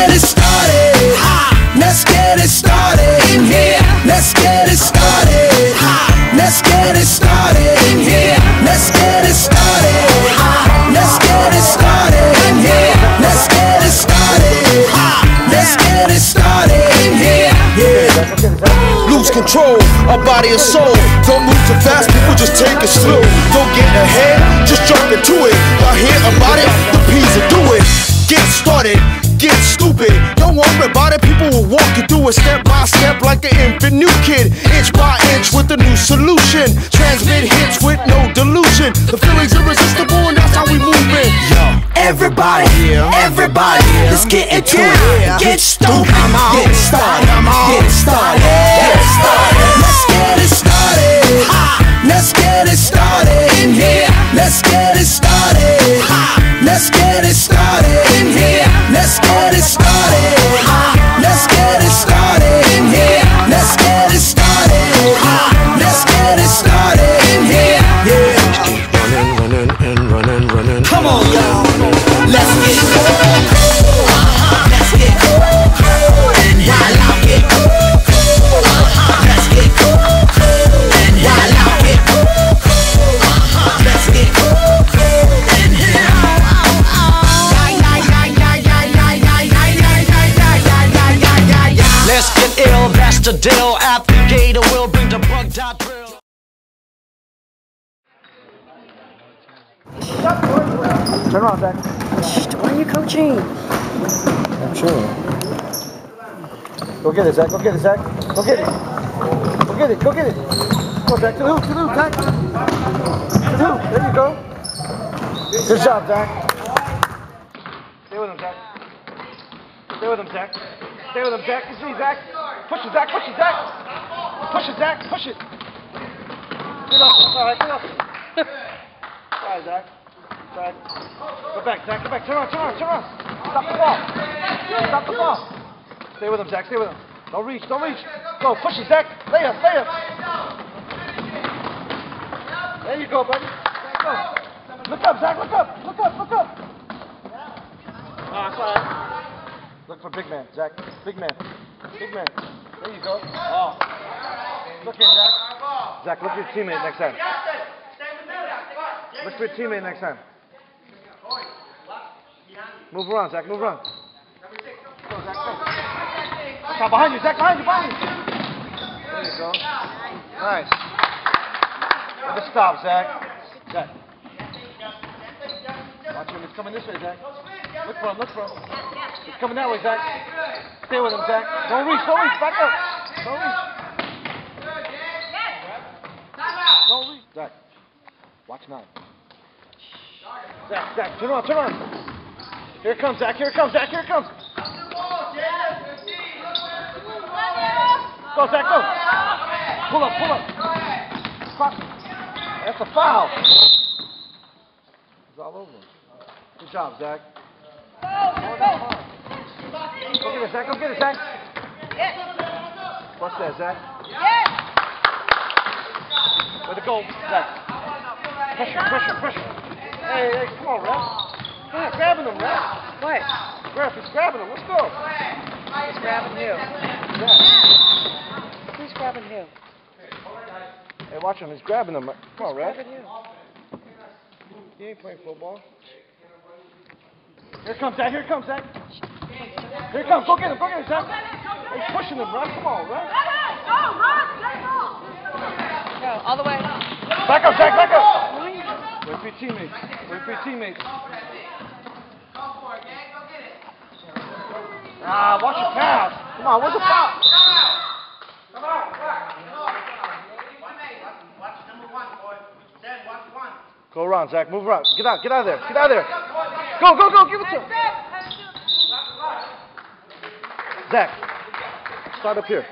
get it started. Let's get it started in here. Let's get it started. Let's get it started in here. Let's get it started. Let's get it started in here. Let's get it started. Let's get it started in here. Yeah. Lose control, our body and soul. Don't move too fast, people just take it slow. Don't get ahead, just jump into it. Y'all hear about it? The P's will do it. Get started, get stupid. Don't worry about it, people will walk you through it step by step like an infant new kid. Inch by inch with a new solution. Transmit hits with no delusion. The feeling's irresistible and that's how we move it. Yo. Everybody, everybody, let's get into it. Get stupid, get started, get started, get started. Let's get it started. Let's get it started in here. Let's get it started. Let's get it started in here. Let's get it started. Let's get it started in here. Let's get it started. Let's get it started in here. Yeah. Running, running, and running, running. Come on, y'all. Let's get going. Let's get going. And y'all out get going. Let's get going. And y'all out get going. Let's get going. And y'all out. Let's get ill, that's the deal. Applicator will bring the bug dot drill. Turn around, Zach. Why are you coaching? I'm sure. Go get it, Zach. Go get it, Zach. Go get it. Go get it. Go get it. Go, Zach. To the hoop. To the hoop, Zach. To the hoop. There you go. Good job, Zach. Stay with him, Zach. Stay with him, Zach. Stay with him, Zach. You see, Zach. Push it, Zach. Push it, Zach. Push it, Zach. Push it. Get off. All right, get off. All right, Zach. All right. Go back, Zach. Go back. Turn around, turn around, turn around. Stop the ball. Stop the ball. Stay with him, Zach. Stay with him. Don't reach. Don't reach. Go. Push it, Zach. Lay up. Lay up. There you go, buddy. Go. Look up, Zach. Look up. Look up. Look up. Oh, that's all right. Look for big man, Zach. Big man. Big man. There you go. Oh. Look at Zach. Zach, look at your teammate next time. Look for your teammate next time. Move around, Zach. Move around. Go, Zach. Go. Behind you, Zach. Behind you. Behind you. There you go. Nice. Good stop, Zach. Zach. Watch him. It's coming this way, Zach. Look for him. Look for him. It's coming that way, Zach. Stay with him, Zach. Don't reach. Don't reach. Back up. Don't reach. Don't reach. Zach. Watch now. Zach, Zach. Turn on. Turn on. Here it comes, Zach. Here it comes, Zach. Here it comes. Go, Zach. Go. Pull up. Pull up. Stop. That's a foul. It's all over. Good job, Zach. Go, go, go. Go get it, Zach. Go get it, Zach. Yes. What's that, Zach? Yes. Way to go, Zach. Pressure, pressure, pressure. Hey, hey, come on, ref. He's grabbing him, ref. What? Ref, he's grabbing him. Let's go. He's grabbing you. Yeah. Who's grabbing who? Hey, watch him. He's grabbing him. Come on, ref. He ain't playing football. Here comes Zach. Here comes Zach. Here comes, go get him, Zach. He's pushing him, run, come on, run. Go, run, let's go. Go, all the way. Back up, Zach, back up. Wait for your teammates, wait for your teammates. Go for it, gang, go get it. Ah, watch your pass. Come on, where's the foul? Come out, come on, watch number one, boy. Then watch one. Go around, Zach, move around. Get out of there, get out of there. Go, go, go, give it to him. Zach, start up here.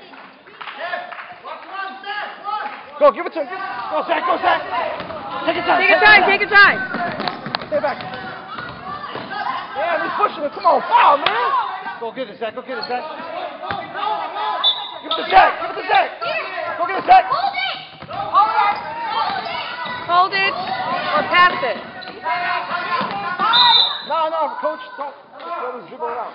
Go, give it to him. Go, Zach, go, Zach. Take your time. Take your time, take your time. Stay back. Yeah, he's pushing him. Come on, foul, man. Go get it, Zach. Go get it, Zach. Give it to Zach. Give it to Zach. Go get it, Zach. Hold it. Hold it or pass it. No, no, coach, don't. let him dribble around.